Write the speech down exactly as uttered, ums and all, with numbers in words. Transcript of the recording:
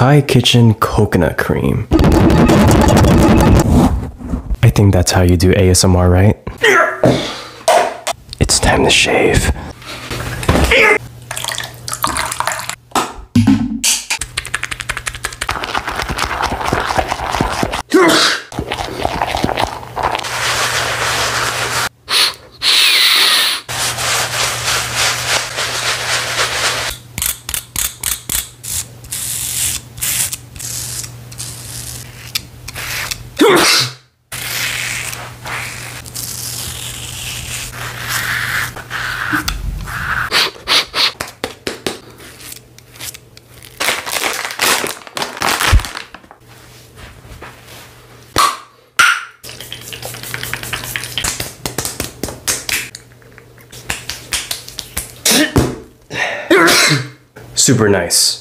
Thai Kitchen Coconut Cream. I think that's how you do A S M R, right? It's time to shave. Super nice.